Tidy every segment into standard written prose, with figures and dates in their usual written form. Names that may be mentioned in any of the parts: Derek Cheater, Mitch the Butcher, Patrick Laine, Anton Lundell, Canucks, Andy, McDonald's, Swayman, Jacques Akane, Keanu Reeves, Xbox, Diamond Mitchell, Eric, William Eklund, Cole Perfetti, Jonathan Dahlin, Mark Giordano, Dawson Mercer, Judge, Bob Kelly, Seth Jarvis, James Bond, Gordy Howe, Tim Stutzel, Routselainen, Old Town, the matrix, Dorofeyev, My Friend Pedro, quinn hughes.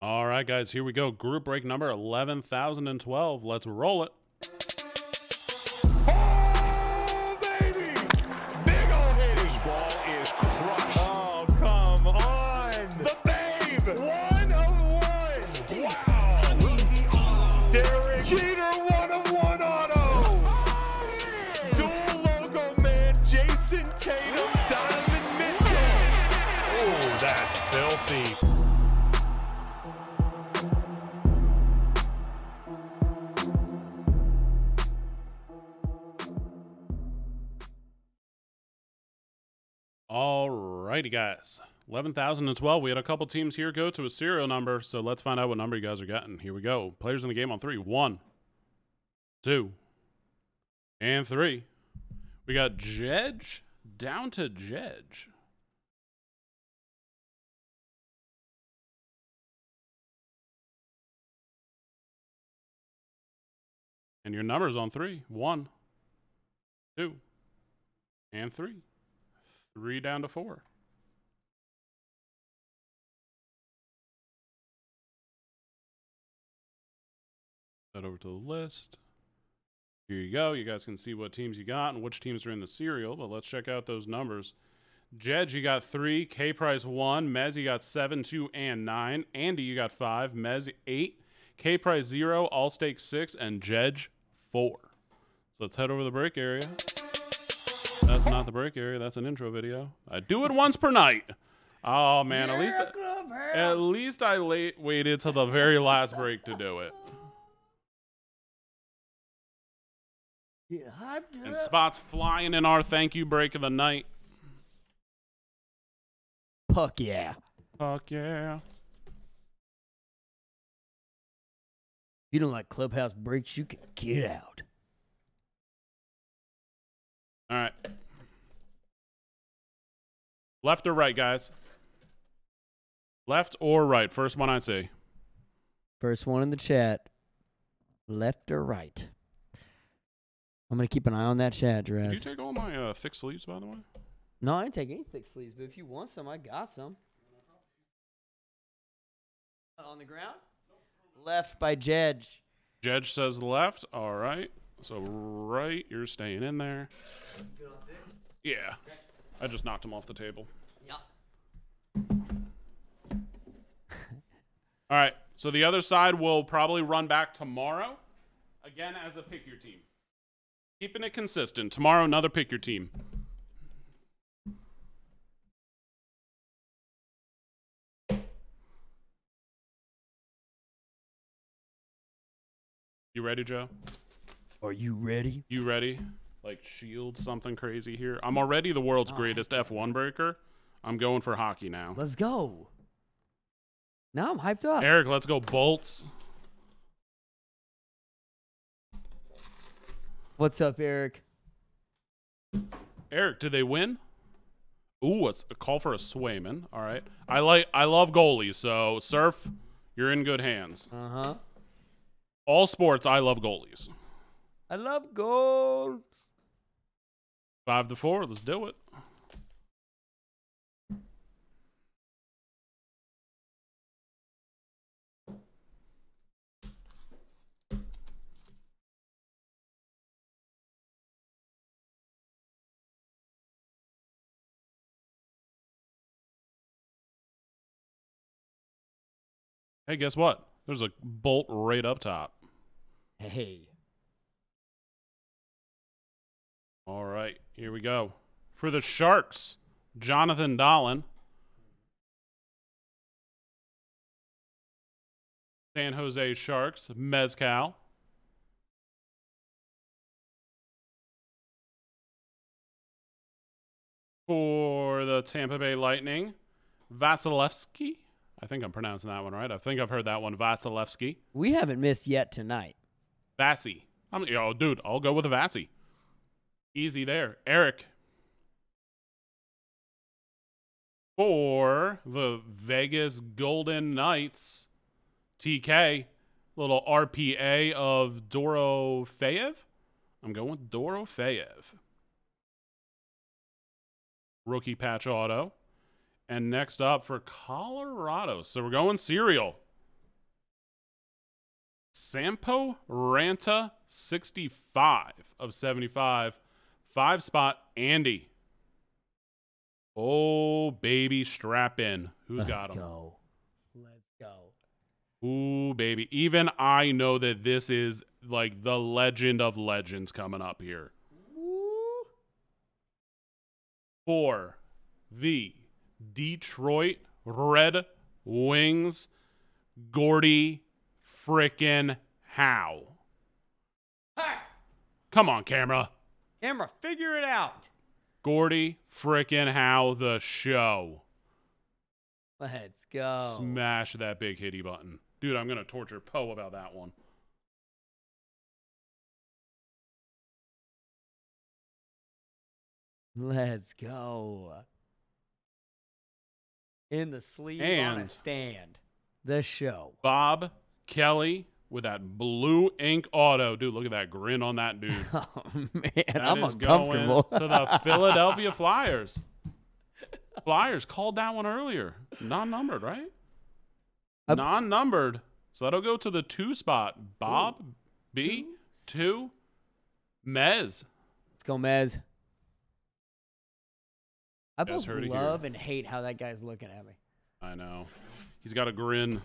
All right, guys, here we go. Group break number 11,012. Let's roll it. Oh, baby! Big old Hades ball is crushed. Oh, come on! The babe! 1-of-1! Wow! Derek Cheater, 1-of-1 auto! Dual logo man, Jason Tatum, Diamond Mitchell! Oh, that's filthy. Alrighty, guys, 11,012. We had a couple teams here go to a serial number, so let's find out what number you guys are getting. Here we go. Players in the game on three. 1, 2, and 3. We got Judge down to Judge. And your numbers on 3. 1, 2, and 3. 3 down to 4. Head over to the list. Here you go. You guys can see what teams you got and which teams are in the serial, but let's check out those numbers. Jed, you got 3. K Price, 1. Mez, you got 7, 2, and 9. Andy, you got 5. Mez, 8. K Price, 0. All stake 6. And Jed, 4. So let's head over to the break area. That's not the break area. That's an intro video. I do it once per night. Oh, man. At least I waited till the very last break to do it. And spots flying in our thank you break of the night. Fuck yeah. Fuck yeah. If you don't like Clubhouse breaks, you can get out. All right. Left or right, guys? Left or right? First one I see. First one in the chat. Left or right? I'm going to keep an eye on that chat, Draz. Did you take all my thick sleeves, by the way? No, I didn't take any thick sleeves, but if you want some, I got some. On the ground? Left by Jedge. Jedge says left. All right. So right, you're staying in there. Yeah. I just knocked him off the table. Yep. All right. So the other side will probably run back tomorrow. Again, as a pick your team. Keeping it consistent. Tomorrow, another pick your team. You ready, Joe? Are you ready? You ready? Like shield something crazy here. I'm already the world's greatest F1 breaker. I'm going for hockey now. Let's go. Now I'm hyped up. Eric, let's go Bolts. What's up, Eric? Eric, did they win? Ooh, it's a call for a Swayman. All right. I love goalies, so Surf, you're in good hands. Uh-huh. All sports, I love goalies. I love goals. 5-4. Let's do it. Hey, guess what? There's a bolt right up top. Hey. All right, here we go. For the Sharks, Jonathan Dahlin. San Jose Sharks, Mezcal. For the Tampa Bay Lightning, Vasilevsky. I think I'm pronouncing that one right. I think I've heard that one, Vasilevsky. We haven't missed yet tonight. Vasi. Oh, dude, I'll go with a Vasi. Easy there. Eric. For the Vegas Golden Knights, TK. Little RPA of Dorofeyev. I'm going with Dorofeyev. Rookie patch auto. And next up for Colorado. So we're going serial. Sampo Ranta, 65 of 75. Five spot, Andy. Oh, baby, strap in. Who's got him? Let's go. Let's go. Ooh, baby. Even I know that this is like the legend of legends coming up here. Ooh. For the Detroit Red Wings, Gordy frickin' Howe. Hey. Come on, camera. Camera, figure it out. Gordy frickin' Howe, the show. Let's go. Smash that big hitty button. Dude, I'm going to torture Poe about that one. Let's go. In the sleeve and on a stand. The show. Bob Kelly with that blue ink auto. Dude, look at that grin on that dude. Oh, man. That I'm uncomfortable. Going to the Philadelphia Flyers. Flyers called that one earlier. Non-numbered, right? Non-numbered. So that'll go to the two spot. Bob B2 Mez. Let's go, Mez. I both love and hate how that guy's looking at me. I know. He's got a grin.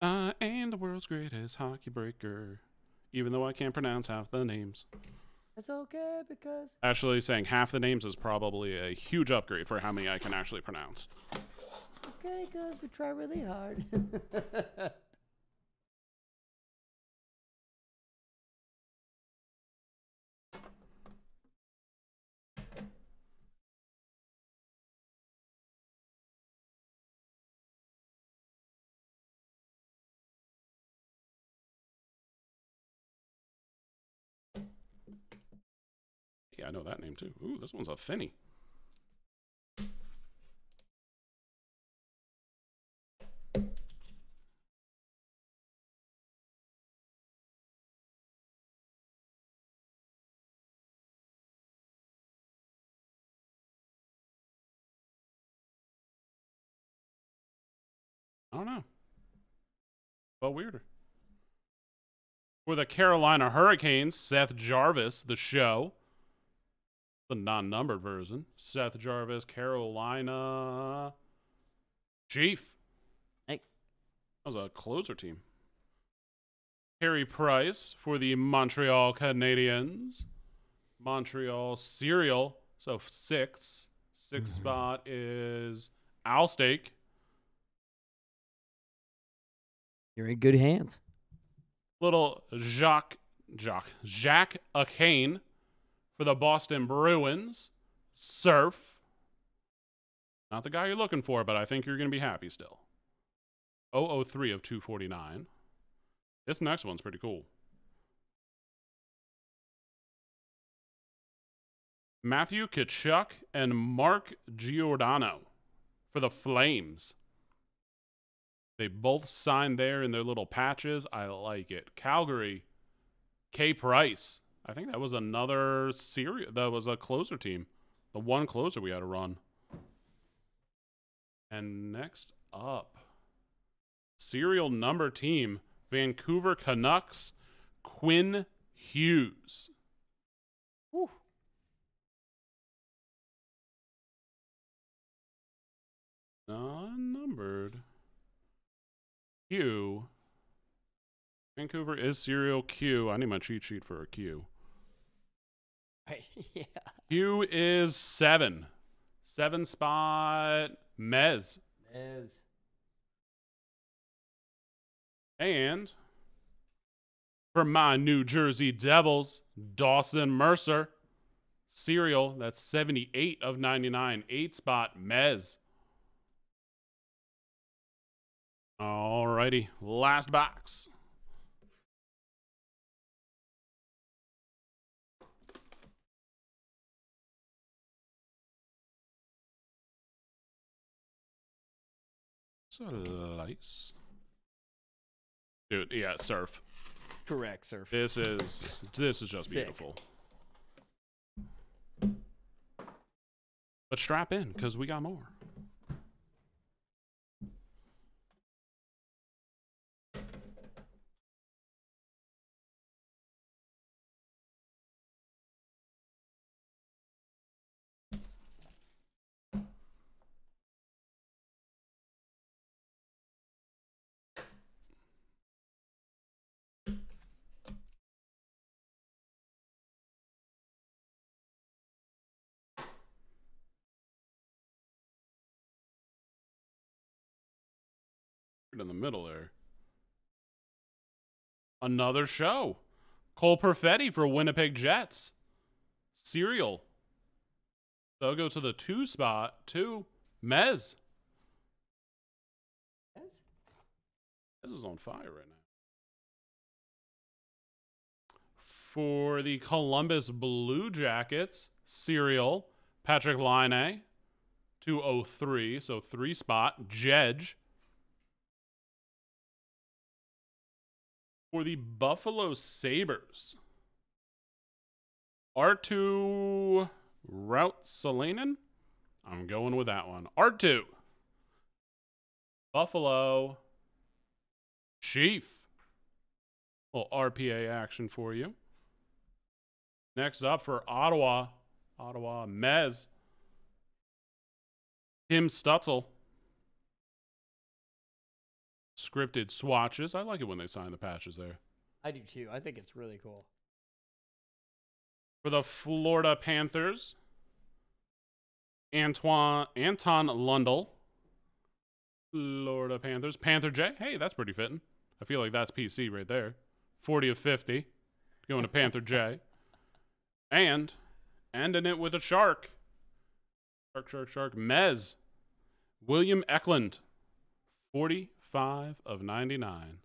I am the world's greatest hockey breaker, even though I can't pronounce half the names. That's okay because... Actually, saying half the names is probably a huge upgrade for how many I can actually pronounce. Okay, because we try really hard. I know that name too. Ooh, this one's a Finny. I don't know. Well, weirder. For the Carolina Hurricanes, Seth Jarvis, the show. The non-numbered version. Seth Jarvis, Carolina Chief. Hey. That was a closer team. Carey Price for the Montreal Canadiens. Montreal Serial. So six. Sixth spot is all stake. You're in good hands. Little Jacques Akane. For the Boston Bruins, Surf. Not the guy you're looking for, but I think you're going to be happy still. 003 of 249. This next one's pretty cool. Matthew Tkachuk and Mark Giordano for the Flames. They both signed there in their little patches. I like it. Calgary, K Price. I think that was another series. That was a closer team. The one closer we had to run. And next up, serial number team, Vancouver Canucks, Quinn Hughes. Woo. Non-numbered. Q. Vancouver is serial Q. I need my cheat sheet for a Q. Yeah. Q is 7. 7 spot, Mez. Mez. And for my New Jersey Devils, Dawson Mercer. Serial, that's 78 of 99. 8 spot, Mez. Alrighty, last box. Slice. Dude, yeah, Surf. Correct, Surf. This is just sick. Beautiful. But strap in, because we got more. in the middle there. Another show. Cole Perfetti for Winnipeg Jets. Serial. They'll go to the 2 spot to Mez. Mez is on fire right now. For the Columbus Blue Jackets, Serial, Patrick Laine, 203, so 3 spot, Judge. For the Buffalo Sabres, R2 Routselainen. I'm going with that one. R2. Buffalo Chief. A little RPA action for you. Next up for Ottawa. Ottawa Mez. Tim Stutzel. Scripted swatches. I like it when they sign the patches there. I do too. I think it's really cool. For the Florida Panthers, Anton Lundell. Florida Panthers. Panther J. Hey, that's pretty fitting. I feel like that's PC right there. 40 of 50. Going to Panther J. And ending it with a shark. Shark. Mez. William Eklund. 45 of 99.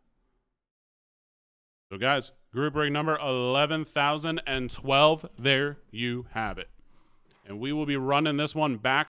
So, guys, group ring number 11,012. There you have it. And we will be running this one back.